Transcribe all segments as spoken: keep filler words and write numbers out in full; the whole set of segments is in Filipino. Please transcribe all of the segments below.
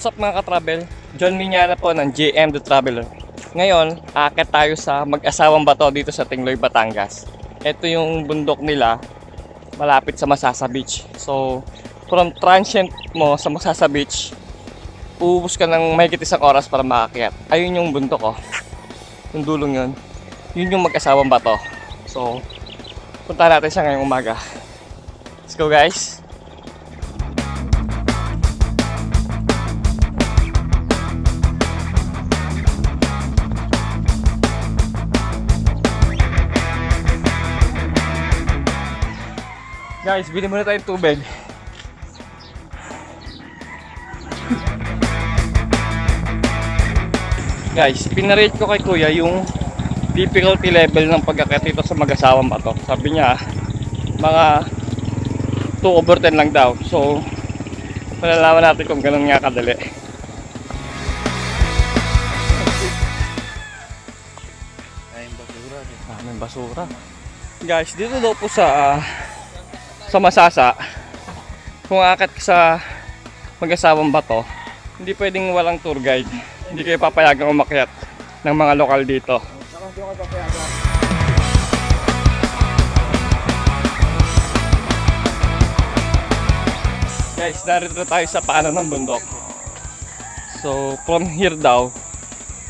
What's up mga ka-travel? John Miniano po ng J M The Traveler. Ngayon, aakyat tayo sa Mag-Asawang Bato dito sa Tingloy, Batangas. Ito yung bundok nila malapit sa Masasa Beach. So, from transient mo sa Masasa Beach, uubos ka ng mahigit isang oras para makaakyat. Ayun yung bundok oh. Yung dulong yun. Yun yung Mag-Asawang Bato. So, punta natin siya ngayong umaga. Let's go guys! Guys, bili muna tayong tubig. Guys, pinarate ko kay kuya yung difficulty level ng pag-akyat dito sa Mag-Asawang Bato. Sabi niya, mga two over ten lang daw. So, malalaman natin kung ganun nga kadali. Ay, basura. Ah, may basura. Guys, dito daw po sa... Uh, sa Masasa, kung aakyat ka sa Mag-Asawang Bato, hindi pwedeng walang tour guide. Hindi kayo papayagang umakyat ng mga lokal dito. Guys, narito tayo sa paanan ng bundok. So, from here daw,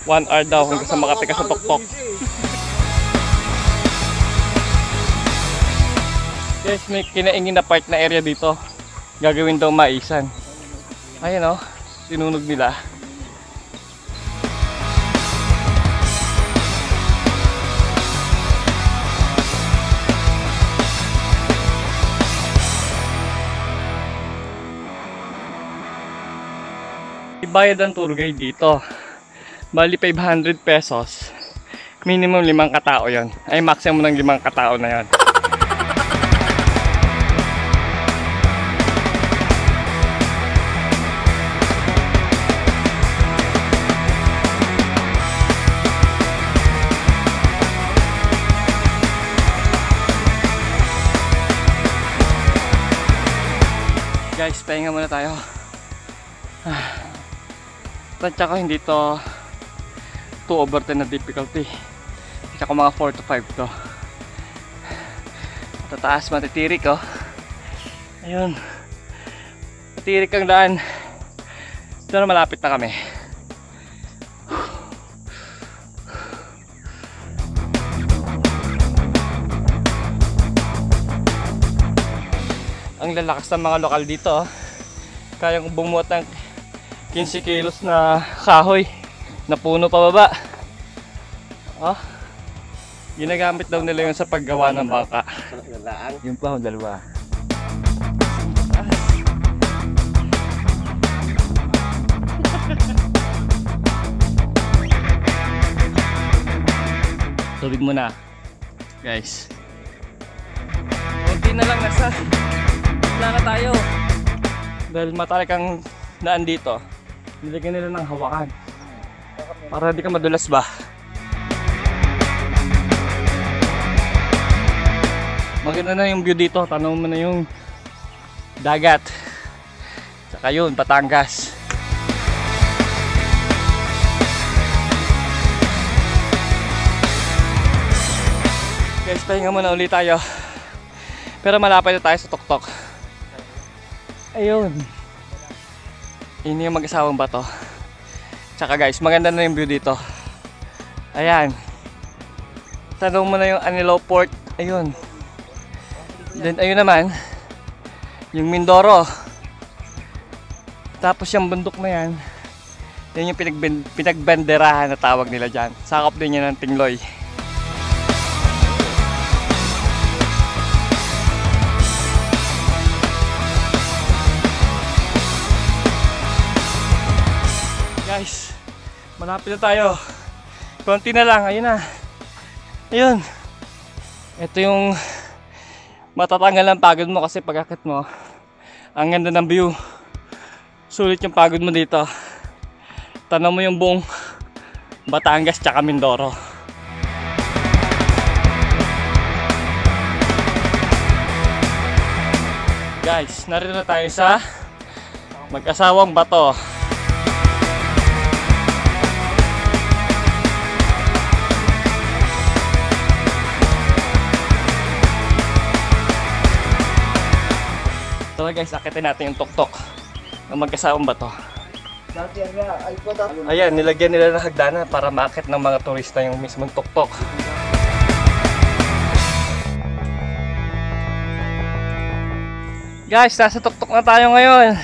one hour daw hanggang sa Makati ka sa tuktok. Guys, may kinaingin na part na area dito. Gagawin daw maisan. Ayan o, sinunog nila. Ibayad ang tour guide dito. Bali five hundred pesos. Minimum limang katao yon. Ay maximum ng limang katao na yon. Guys, pahinga muna tayo. Tansya ko hindi to two over ten na difficulty. Tansya ko mga four to five to. Tataas, matitirik oh. Ayun. Matirik ang daan. Doon na malapit na kami. Ang lalakas ng mga lokal dito, kayang bumuhat ng fifteen kilos na kahoy na puno pababa. Oh, ginagamit daw nila yun sa paggawa ng bangka. Yung pa, dalawa. Tubig muna, guys. Kunti na lang nasa na tayo. Dahil matalik ang daan dito, nilagyan nila ng hawakan para hindi ka madulas ba. Maganda na yung view dito. Tanaw mo na yung dagat. Tsaka yun, Batangas. Guys, pahinga muna ulit tayo. Pero malapit na tayo sa tuktok. Ayun. Ini yung Mag-Asawang Bato. Tsaka guys, maganda na yung view dito. Ayan. Tanong mo na yung Anilao Port. Ayun. Then ayun naman, yung Mindoro. Tapos yung bundok na yan, yan yung pinagbenderahan na tawag nila dyan. Sakop din yan ng Tingloy. Guys, malapit na tayo. Konti na lang, ayun na. Ayun. Ito yung matatanggal ang pagod mo kasi pag-akyat mo. Ang ganda ng view. Sulit yung pagod mo dito. Tanaw mo yung buong Batangas tsaka Mindoro. Guys, narito na tayo sa Mag-Asawang Bato. tara guys, akitin natin yung tuktok ng Mag-Asawang Bato. Ayan, nilagyan nila ng hagdana para maakit ng mga turista yung mismong tuktok. Guys, nasa tuktok na tayo ngayon.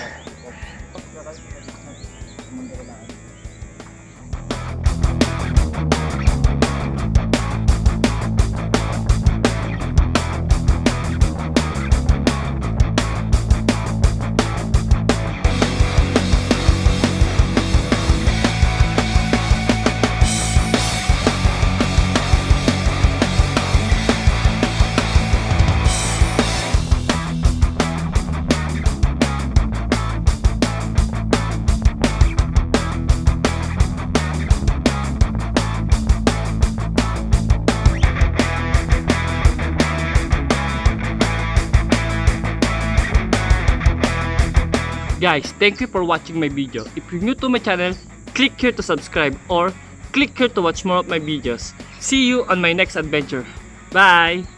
Guys, thank you for watching my video. If you're new to my channel, click here to subscribe or click here to watch more of my videos. See you on my next adventure. Bye!